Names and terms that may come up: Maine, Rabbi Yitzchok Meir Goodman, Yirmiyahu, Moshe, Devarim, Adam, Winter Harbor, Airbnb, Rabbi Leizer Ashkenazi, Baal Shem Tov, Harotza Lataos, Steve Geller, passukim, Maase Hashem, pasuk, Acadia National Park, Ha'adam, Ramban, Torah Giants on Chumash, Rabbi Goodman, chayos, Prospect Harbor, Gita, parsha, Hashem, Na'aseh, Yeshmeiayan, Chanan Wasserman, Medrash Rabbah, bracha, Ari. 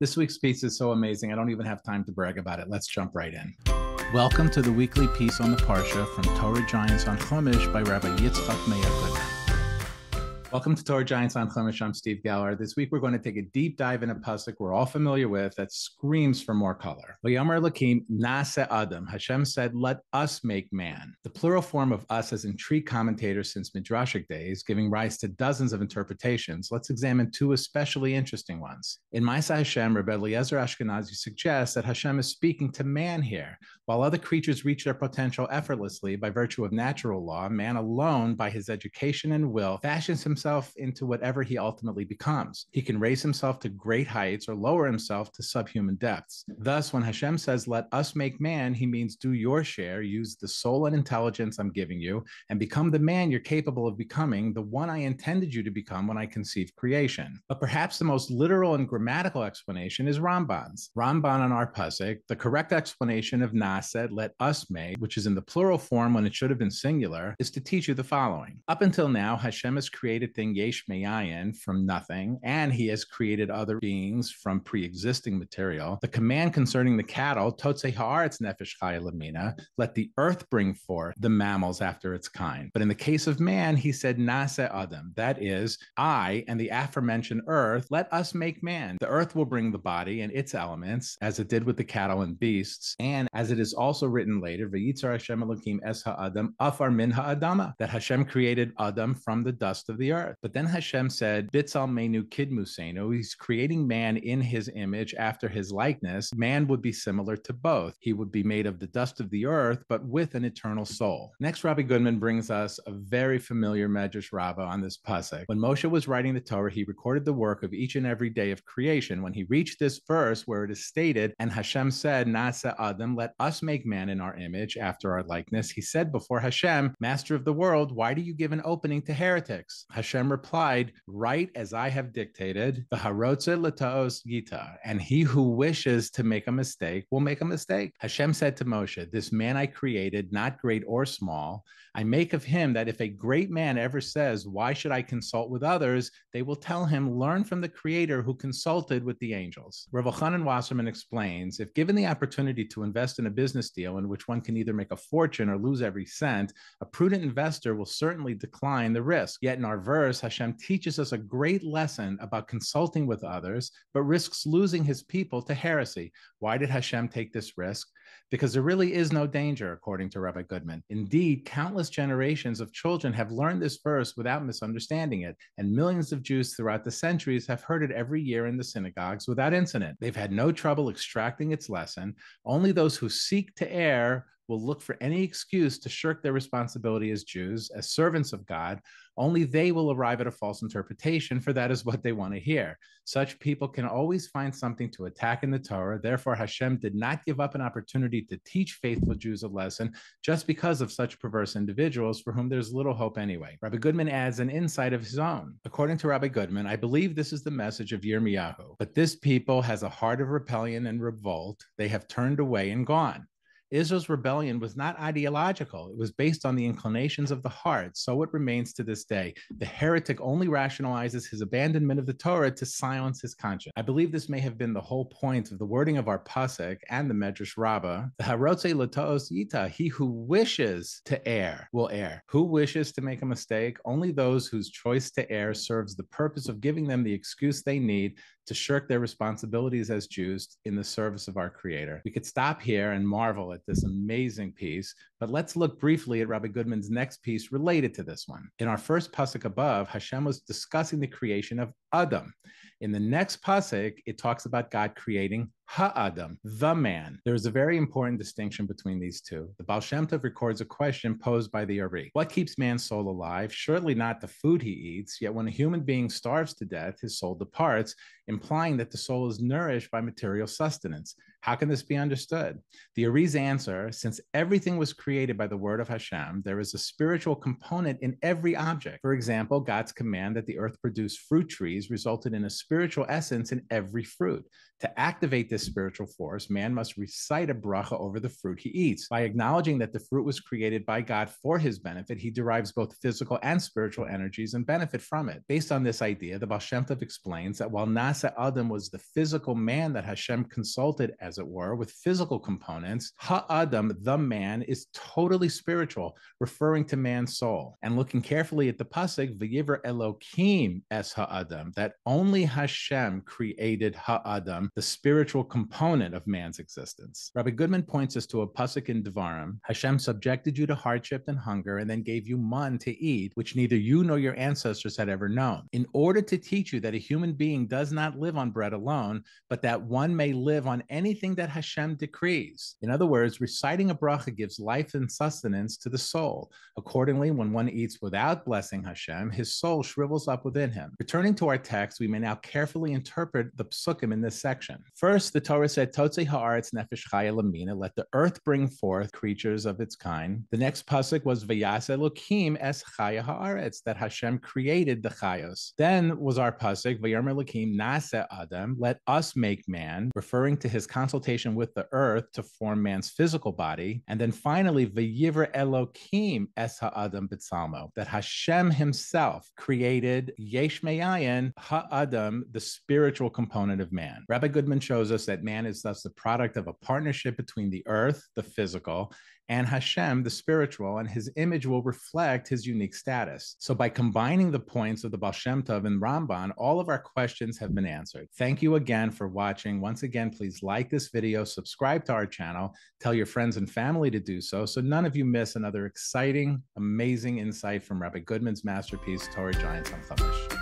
This week's piece is so amazing, I don't even have time to brag about it. Let's jump right in. Welcome to the weekly piece on the parsha from Torah Giants on Chumash by Rabbi Yitzchok Meir Goodman. Welcome to Torah Giants on Chumash. I'm Steve Geller. This week we're going to take a deep dive in a pasuk we're all familiar with that screams for more color. V'yamar Elokim, Na'aseh Adam. Hashem said, let us make man. The plural form of us has intrigued commentators since Midrashic days, giving rise to dozens of interpretations. Let's examine two especially interesting ones. In Maase Hashem, Rabbi Leizer Ashkenazi suggests that Hashem is speaking to man here. While other creatures reach their potential effortlessly by virtue of natural law, man alone, by his education and will, fashions himself into whatever he ultimately becomes. He can raise himself to great heights or lower himself to subhuman depths. Thus, when Hashem says, let us make man, he means do your share, use the soul and intelligence I'm giving you, and become the man you're capable of becoming, the one I intended you to become when I conceived creation. But perhaps the most literal and grammatical explanation is Ramban's. Ramban on our pasuk, the correct explanation of Na'aseh, said, let us make, which is in the plural form when it should have been singular, is to teach you the following. Up until now, Hashem has created thing Yeshmeiayan from nothing, and he has created other beings from pre-existing material. The command concerning the cattle, Totzei ha'aretz nefesh chaya lamina, let the earth bring forth the mammals after its kind. But in the case of man, he said, Na'aseh Adam, that is, I and the aforementioned earth, let us make man. The earth will bring the body and its elements, as it did with the cattle and beasts, and as it is also written later, V'yitzar Hashem Elokim es ha'adam afar min ha'adama, that Hashem created Adam from the dust of the earth. But then Hashem said, Bitzal menu kidmuseinu, he's creating man in his image after his likeness. Man would be similar to both. He would be made of the dust of the earth, but with an eternal soul. Next, Rabbi Goodman brings us a very familiar Medrash Rabbah on this pasuk. When Moshe was writing the Torah, he recorded the work of each and every day of creation. When he reached this verse where it is stated, and Hashem said, Na'aseh Adam, let us make man in our image after our likeness, he said before Hashem, master of the world, why do you give an opening to heretics? Hashem replied, write as I have dictated, the Harotza Lataos Gita, and he who wishes to make a mistake will make a mistake. Hashem said to Moshe, this man I created, not great or small, I make of him that if a great man ever says, why should I consult with others? They will tell him, learn from the creator who consulted with the angels. Rav Chanan Wasserman explains, if given the opportunity to invest in a business deal in which one can either make a fortune or lose every cent, a prudent investor will certainly decline the risk. Yet in our verse, Hashem teaches us a great lesson about consulting with others, but risks losing his people to heresy. Why did Hashem take this risk? Because there really is no danger, according to Rabbi Goodman. Indeed, countless generations of children have learned this verse without misunderstanding it, and millions of Jews throughout the centuries have heard it every year in the synagogues without incident. They've had no trouble extracting its lesson. Only those who seek to err will look for any excuse to shirk their responsibility as Jews, as servants of God. Only they will arrive at a false interpretation, for that is what they want to hear. Such people can always find something to attack in the Torah. Therefore, Hashem did not give up an opportunity to teach faithful Jews a lesson just because of such perverse individuals for whom there's little hope anyway. Rabbi Goodman adds an insight of his own. According to Rabbi Goodman, I believe this is the message of Yirmiyahu, but this people has a heart of rebellion and revolt. They have turned away and gone. Israel's rebellion was not ideological. It was based on the inclinations of the heart. So it remains to this day. The heretic only rationalizes his abandonment of the Torah to silence his conscience. I believe this may have been the whole point of the wording of our pasuk and the Medrash Rabbah. The Harotze Lataos Yita, he who wishes to err will err. Who wishes to make a mistake? Only those whose choice to err serves the purpose of giving them the excuse they need to shirk their responsibilities as Jews in the service of our Creator. We could stop here and marvel at this amazing piece, but let's look briefly at Rabbi Goodman's next piece related to this one. In our first pasuk above, Hashem was discussing the creation of Adam. In the next pasuk, it talks about God creating Ha'adam, the man. There is a very important distinction between these two. The Baal Shem Tov records a question posed by the Ari. What keeps man's soul alive? Surely not the food he eats, yet when a human being starves to death, his soul departs, implying that the soul is nourished by material sustenance. How can this be understood? The Ari's answer, since everything was created by the word of Hashem, there is a spiritual component in every object. For example, God's command that the earth produce fruit trees resulted in a spiritual essence in every fruit. To activate this spiritual force, man must recite a bracha over the fruit he eats. By acknowledging that the fruit was created by God for his benefit, he derives both physical and spiritual energies and benefit from it. Based on this idea, the Baal Shem Tov explains that while Na'aseh Maase Adam was the physical man that Hashem consulted, as it were, with physical components. Ha'adam, the man, is totally spiritual, referring to man's soul. And looking carefully at the pasuk, v'yivra Elokim es ha'adam, that only Hashem created ha'adam, the spiritual component of man's existence. Rabbi Goodman points us to a pasuk in Devarim. Hashem subjected you to hardship and hunger, and then gave you man to eat, which neither you nor your ancestors had ever known, in order to teach you that a human being does not live on bread alone, but that one may live on anything that Hashem decrees. In other words, reciting a bracha gives life and sustenance to the soul. Accordingly, when one eats without blessing Hashem, his soul shrivels up within him. Returning to our text, we may now carefully interpret the psukim in this section. First, the Torah said, Totzei ha'aretz nefesh chaya lamina, let the earth bring forth creatures of its kind. The next pasuk was Vayase Elokim es chaya ha'aretz, that Hashem created the chayos. Then was our pasuk, Vayomer Elokim nase Adam, let us make man, referring to his consultation with the earth to form man's physical body. And then finally, Vayivra Elokim es ha'adam b'tsalmo, that Hashem himself created Yeshmeiayan ha'adam, the spiritual component of man. Rabbi Goodman shows us that man is thus the product of a partnership between the earth, the physical, and Hashem, the spiritual, and his image will reflect his unique status. So by combining the points of the Baal Shem Tov and Ramban, all of our questions have been answered. Thank you again for watching. Once again, please like this video, subscribe to our channel, tell your friends and family to do so, so none of you miss another exciting, amazing insight from Rabbi Goodman's masterpiece, Torah Giants on Chumash.